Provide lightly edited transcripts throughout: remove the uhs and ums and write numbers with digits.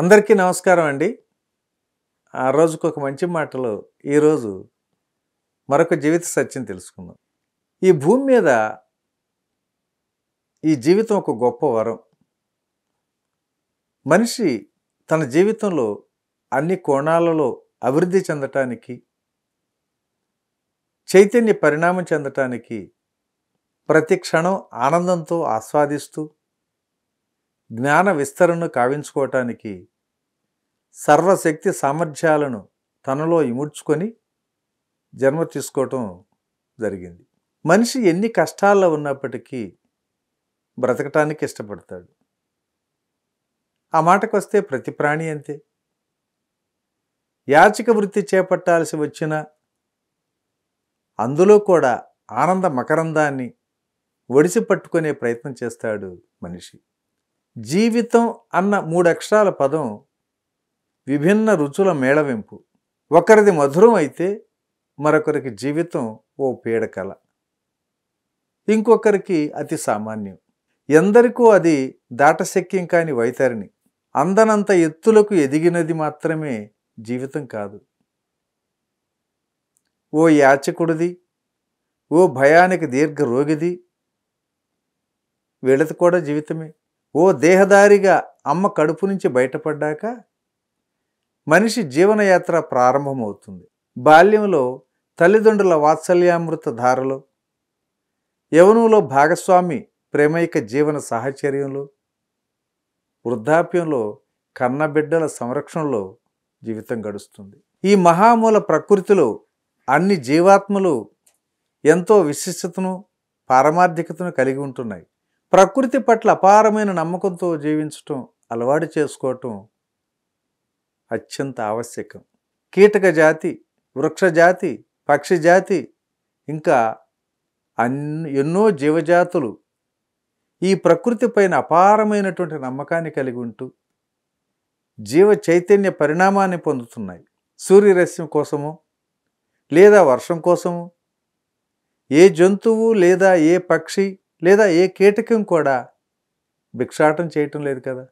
అందరికీ నమస్కారం అండి। ఆ రోజుకు ఒక మంచి మాటలో ఈ రోజు మరొక జీవిత సత్యం తెలుసుకుందాం। ఈ భూమి మీద ఈ జీవితం ఒక గొప్ప వరం। మనిషి తన జీవితంలో అన్ని కోణాలలో అభివృద్ధి చెందడానికి, చైతన్య పరిణామం చెందడానికి ప్రతి క్షణం ఆనందంతో ఆస్వాదిస్తూ జ్ఞాన విస్తరణను కావించుకోవటానికి సర్వశక్తి సామర్థ్యాలను తనలో ఇముడ్చుకొని జన్మ తీసుకోవటం జరిగింది। మనిషి ఎన్ని కష్టాల్లో ఉన్నప్పటికీ బ్రతకటానికి ఇష్టపడతాడు। ఆ మాటకు వస్తే ప్రతి ప్రాణి అంతే। యాచక వృత్తి చేపట్టాల్సి వచ్చినా అందులో కూడా ఆనంద మకరందాన్ని ఒడిసి పట్టుకునే ప్రయత్నం చేస్తాడు మనిషి। జీవితం అన్న మూడక్షరాల పదం విభిన్న రుచుల మేళవింపు। ఒకరిది మధురం అయితే మరొకరికి జీవితం ఓ పీడకల, ఇంకొకరికి అతి సామాన్యం, ఎందరికో అది దాటశక్యం కాని వైతరిణి। అందనంత ఎత్తులకు ఎదిగినది మాత్రమే జీవితం కాదు। ఓ యాచకుడిది, ఓ భయానికి దీర్ఘ రోగిది వీళ్ళది కూడా జీవితమే। ఓ దేహదారిగా అమ్మ కడుపు నుంచి బయటపడ్డాక మనిషి జీవనయాత్ర ప్రారంభమవుతుంది। బాల్యంలో తల్లిదండ్రుల వాత్సల్యామృత ధారలో, యవనంలో భాగస్వామి ప్రేమైక జీవన సాహచర్యంలో, వృద్ధాప్యంలో కన్నబిడ్డల సంరక్షణలో జీవితం గడుస్తుంది। ఈ మహామూల ప్రకృతిలో అన్ని జీవాత్మలు ఎంతో విశిష్టతను, పారమార్థికతను కలిగి ఉంటున్నాయి। ప్రకృతి పట్ల అపారమైన నమ్మకంతో జీవించటం అలవాటు చేసుకోవటం అత్యంత ఆవశ్యకం। కీటక జాతి, వృక్షజాతి, పక్షి జాతి, ఇంకా ఎన్నో జీవజాతులు ఈ ప్రకృతి పైన అపారమైనటువంటి నమ్మకాన్ని కలిగి ఉంటూ జీవ చైతన్య పరిణామాన్ని పొందుతున్నాయి। సూర్యరశ్మి కోసము లేదా వర్షం కోసము ఏ జంతువు లేదా ఏ పక్షి లేదా ఏ కీటకం కూడా భిక్షాటం చేయటం లేదు కదా।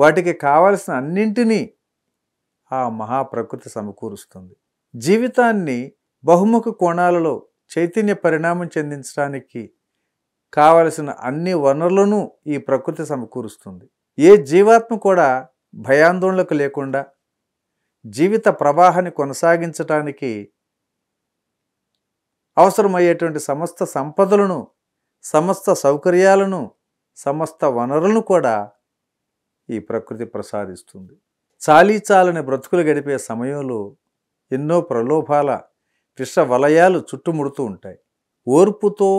వాటికి కావాల్సిన అన్నింటినీ ఆ మహాప్రకృతి సమకూరుస్తుంది। జీవితాన్ని బహుముఖ కోణాలలో చైతన్య పరిణామం చెందించడానికి కావలసిన అన్ని వనరులను ఈ ప్రకృతి సమకూరుస్తుంది। ఏ జీవాత్మ కూడా భయాందోళనకు లేకుండా జీవిత ప్రవాహాన్ని కొనసాగించటానికి అవసరమయ్యేటువంటి సమస్త సంపదలను, సమస్త సౌకర్యాలను, సమస్త వనరులను కూడా ఈ ప్రకృతి ప్రసాదిస్తుంది। చాలీ చాలని బ్రతుకులు గడిపే సమయంలో ఎన్నో ప్రలోభాల విష వలయాలు చుట్టుముడుతూ ఉంటాయి। ఓర్పుతో,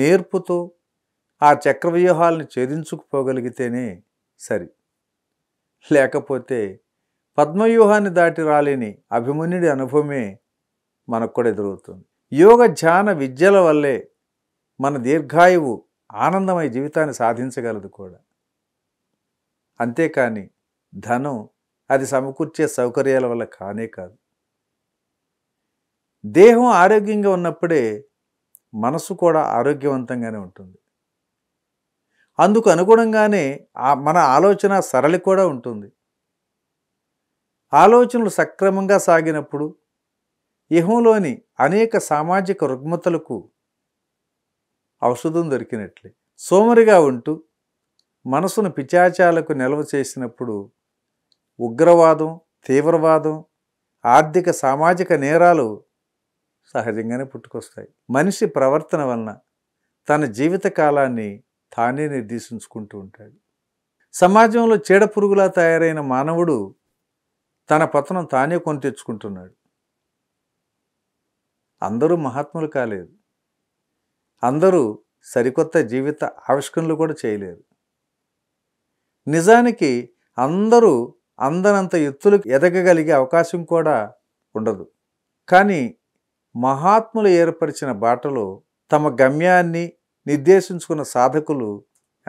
నేర్పుతో ఆ చక్రవ్యూహాలను ఛేదించుకుపోగలిగితేనే సరి, లేకపోతే పద్మవ్యూహాన్ని దాటి రాలేని అభిమన్యుడి అనుభవమే మనకు కూడా ఎదురవుతుంది। యోగ ధ్యాన విద్యల వల్లే మన దీర్ఘాయువు ఆనందమయ జీవితాన్ని సాధించగలదు కూడా। అంతేకాని ధనం అది సమకూర్చే సౌకర్యాల వల్ల కానే కాదు। దేహం ఆరోగ్యంగా ఉన్నప్పుడే మనసు కూడా ఆరోగ్యవంతంగానే ఉంటుంది। అందుకు అనుగుణంగానే మన ఆలోచన సరళి కూడా ఉంటుంది। ఆలోచనలు సక్రమంగా సాగినప్పుడు ఇహంలోని అనేక సామాజిక రుగ్మతలకు ఔషధం దొరికినట్లే। సోమరిగా ఉంటూ మనసును పిచాచాలకు నిల్వ చేసినప్పుడు ఉగ్రవాదం, తీవ్రవాదం, ఆర్థిక సామాజిక నేరాలు సహజంగానే పుట్టుకొస్తాయి। మనిషి ప్రవర్తన వలన తన జీవిత కాలాన్ని తానే నిర్దేశించుకుంటూ ఉంటాడు। సమాజంలో చీడ పురుగులా తయారైన మానవుడు తన పతనం తానే కొని తెచ్చుకుంటున్నాడు। అందరూ మహాత్ములు కాలేదు, అందరూ సరికొత్త జీవిత ఆవిష్కరణలు కూడా చేయలేరు। నిజానికి అందరూ అందనంత ఎత్తులకు ఎదగగలిగే అవకాశం కూడా ఉండదు। కానీ మహాత్ములు ఏర్పరిచిన బాటలో తమ గమ్యాన్ని నిర్దేశించుకున్న సాధకులు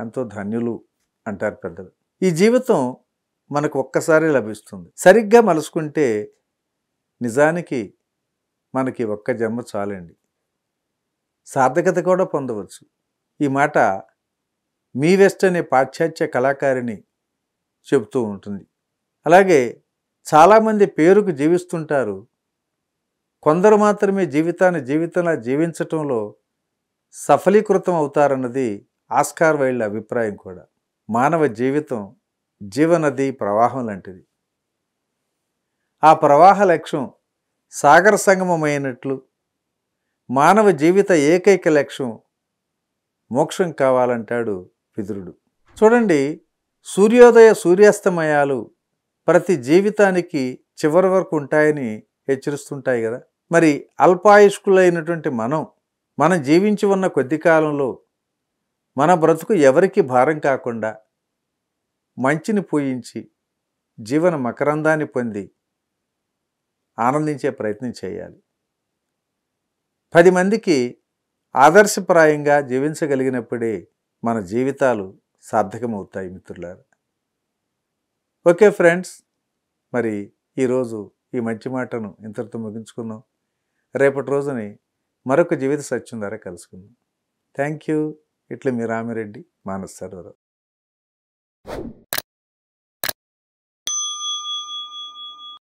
ఎంతో ధన్యులు అంటారు పెద్దలు। ఈ జీవితం మనకు ఒక్కసారి లభిస్తుంది, సరిగ్గా మలుచుకుంటే నిజానికి మనకి ఒక్క జన్మ చాలండి, సార్థకత కూడా పొందవచ్చు। ఈ మాట మీ వెస్ట్ అనే పాశ్చాత్య కళాకారిణి చెబుతూ ఉంటుంది। అలాగే చాలా మంది పేరుకు జీవిస్తుంటారు, కొందరు మాత్రమే జీవితంలో జీవించటంలో సఫలీకృతం అవుతారన్నది ఆస్కార్ వైల్డ్ అభిప్రాయం కూడా. మానవ జీవితం జీవనది ప్రవాహం లాంటిది. ఆ ప్రవాహ లక్ష్యం సాగర సంగమమైనట్లు మానవ జీవిత ఏకైక లక్ష్యం మోక్షం కావాలంటాడు విదురుడు. చూడండి, సూర్యోదయ సూర్యాస్తమయాలు ప్రతి జీవితానికి చివరి వరకు ఉంటాయని హెచ్చరిస్తుంటాయి కదా. మరి అల్పాయుష్కులైనటువంటి మనం జీవించి ఉన్న కొద్ది కాలంలో మన బ్రతుకు ఎవరికి భారం కాకుండా మంచిని పూయించి జీవన మకరందాన్ని పొంది ఆనందించే ప్రయత్నం చేయాలి. 10 మందికి ఆదర్శప్రాయంగా జీవించగలిగినప్పుడే మన జీవితాలు సార్థకమవుతాయి మిత్రులారా. ఓకే ఫ్రెండ్స్, మరి ఈరోజు ఈ మంచి మాటను ఇంతటితో ముగించుకుందాం. రేపటి రోజుని మరొక జీవిత సత్యం ద్వారా కలుసుకుందాం. Thank you. ఇట్లా మీ రామిరెడ్డి మానస్ సర్వరావు.